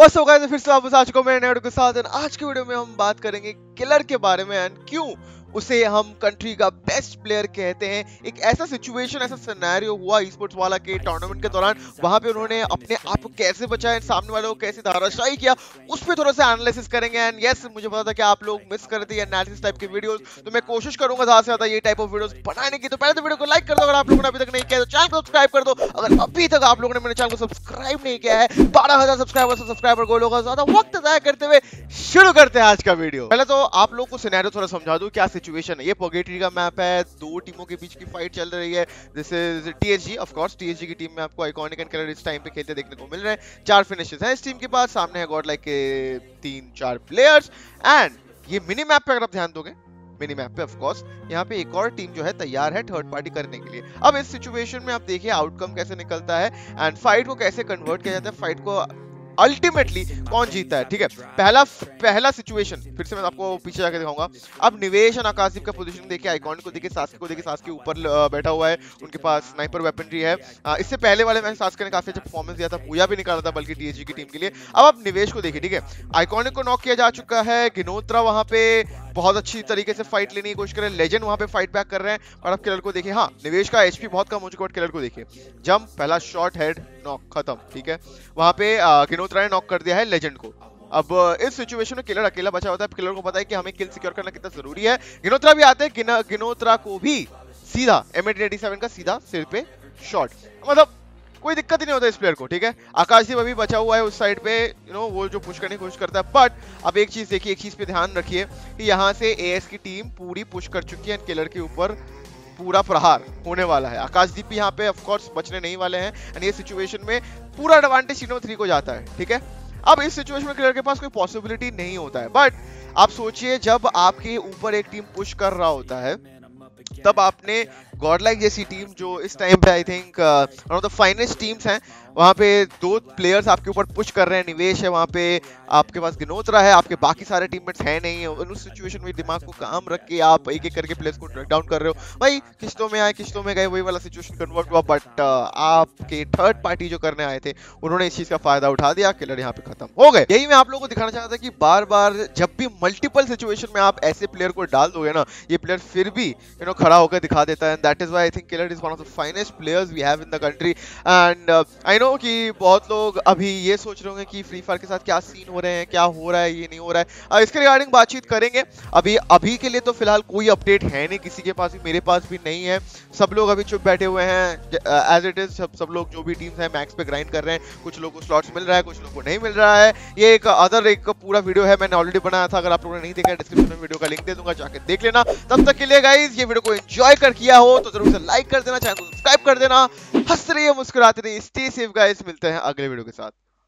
So guys फिर से वापस आ चुका हूं मैं नए वीडियो के साथ। आज की वीडियो में हम बात करेंगे किलर के बारे में एंड क्यों उसे हम कंट्री का बेस्ट प्लेयर कहते हैं। एक ऐसा सिचुएशन, ऐसा सिनेरियो हुआ ई-स्पोर्ट्स वाला के टूर्नामेंट के दौरान, वहां पे उन्होंने अपने आप को कैसे बचाया, सामने वालों को कैसे धाराशाही किया, उस पे थोड़ा सा एनालिसिस करेंगे। एंड यस, मुझे पता था कि आप लोग मिस करते हैं एनालिसिस टाइप के वीडियोस, तो मैं कोशिश करूंगा ज्यादा से ज्यादा ये टाइप ऑफ वीडियोस बनाने की। तो पहले तो वीडियो को लाइक कर दो अगर आप लोगों ने अभी तक नहीं किया, तो चैनल को सब्सक्राइब कर दो अगर अभी तक आप लोगों ने मेरे चैनल को सब्सक्राइब नहीं किया है। 12,000 सब्सक्राइबर गोल होगा। ज्यादा वक्त जाया करते हुए शुरू करते हैं आज का वीडियो। पहले तो आप लोगों को सिनेरियो थोड़ा समझा दूं, क्या सिचुएशन है। ये पोगेटरी का मैप है, दो टीमों के बीच की फाइट चल रही है। This is THG, of course THG की टीम में आपको आइकॉनिक एंड किलर इस टाइम पे खेलते देखने को मिल रहे हैं। 4 फिनिशेस हैं इस टीम के पास। सामने है गॉडलाइक के 3-4 प्लेयर्स एंड ये मिनी मैप पे अगर आप ध्यान दोगे, मिनी मैप पे ऑफ कोर्स यहाँ पे एक और टीम जो है तैयार है थर्ड पार्टी करने के लिए। अब इस सिचुएशन में आप देखिए आउटकम कैसे निकलता है एंड फाइट को कैसे कन्वर्ट किया जाता है, फाइट को अल्टीमेटली कौन जीता है। ठीक है, पहला सिचुएशन फिर से मैं आपको पीछे जाके दिखाऊंगा। अब निवेश और आकाशिप का पोजीशन देखिए, आइकॉनिक को देखिए, सास्के को देखिए, सास्के ऊपर बैठा हुआ है, उनके पास स्नाइपर वेपनरी है। इससे पहले वाले मैच सास्के ने काफी अच्छा परफॉर्मेंस दिया था, पूया भी निकाला था बल्कि टीएचजी की टीम के लिए। अब आप निवेश को देखिए, ठीक है, आइकॉनिक को नॉक किया जा चुका है। गिनोत्रा वहां पे बहुत अच्छी तरीके से फाइट लेने की कोशिश कर रहे हैं, लेजेंड वहां पे फाइट बैक कर रहे हैं। और आप किलर को देखिए, हाँ निवेश का एचपी बहुत कम हो चुका है, किलर को देखिए जंप, पहला शॉट, हेड, नॉक, खत्म। ठीक है, वहां पे गिनोत्रा ने नॉक कर दिया है लेजेंड को। अब इस सिचुएशन में किलर अकेला बचा होता है। किलर को पता है कि हमें किल सिक्योर करना कितना जरूरी है। गिनोत्रा भी आते हैं, गिनोत्रा को भी सीधा M87 का सीधा सिर पे शॉट, मतलब कोई दिक्कत ही नहीं होता इस प्लेयर को। ठीक है, आकाशदीप अभी बचा हुआ है उस साइड पे, यू नो वो जो पुश करने की कोशिश करता है। बट अब एक चीज देखिए, एक चीज पे ध्यान रखिए कि यहाँ से एएस की टीम पूरी पुश कर चुकी है, किलर के ऊपर पूरा प्रहार होने वाला है। आकाशदीप भी यहाँ पे ऑफ कोर्स बचने नहीं वाले हैं एंड ये सिचुएशन में पूरा एडवांटेज सिनो 3 को जाता है। ठीक है, अब इस सिचुएशन में किलर के पास कोई पॉसिबिलिटी नहीं होता है। बट आप सोचिए, जब आपके ऊपर एक टीम पुश कर रहा होता है, तब आपने गॉडलाइक जैसी टीम जो इस टाइम पे I think one of the finest teams हैं, वहाँ पे 2 प्लेयर्स आपके ऊपर पुश कर रहे हैं। निवेश है वहाँ पे, आपके पास गिनोत्रा है, आपके बाकी सारे टीममेट्स हैं नहीं। उस सिचुएशन में दिमाग को काम रख के आप एक एक करके प्लेयर्स को ट्रैक डाउन कर रहे हो। भाई किस्तों में आए, किस्तों में गए, वही वाला सिचुएशन कन्वर्ट हुआ। बट आपके थर्ड पार्टी जो करने आए थे, उन्होंने इस चीज़ का फायदा उठा दिया, किलर यहाँ पे खत्म हो गए। यही मैं आप लोगों को दिखाना चाहता था कि बार बार जब भी मल्टीपल सिचुएशन में आप ऐसे प्लेयर को डाल दोगे ना, ये प्लेयर फिर भी यू नो खड़ा होकर दिखा देता है। That is why I think Killer is one of the finest players we have in the country. And I know कि बहुत लोग अभी ये सोच रहे होंगे कि फ्री फायर के साथ क्या सीन हो रहे हैं, क्या हो रहा है, ये नहीं हो रहा है। इसके रिगार्डिंग बातचीत करेंगे। अभी के लिए तो फिलहाल कोई अपडेट है नहीं, किसी के पास भी, मेरे पास भी नहीं है। सब लोग अभी चुप बैठे हुए हैं एज इट इज। सब लोग जो भी टीम्स हैं मैक्स पे ग्राइंड कर रहे हैं। कुछ लोगों को स्लॉट्स मिल रहा है, कुछ लोगों को नहीं मिल रहा है। ये एक अदर एक पूरा वीडियो है, मैंने ऑलरेडी बनाया था। अगर आप लोगों ने नहीं देखा, डिस्क्रिप्शन में वीडियो का लिंक दे दूंगा, जाके देख लेना। तब तक के लिए गाइज, ये वीडियो को एंजॉय कर किया हो तो जरूर से लाइक कर देना, चैनल को सब्सक्राइब कर देना। हंसते रहिए, मुस्कुराते रहिए, स्टे सेफ गाइस। मिलते हैं अगले वीडियो के साथ।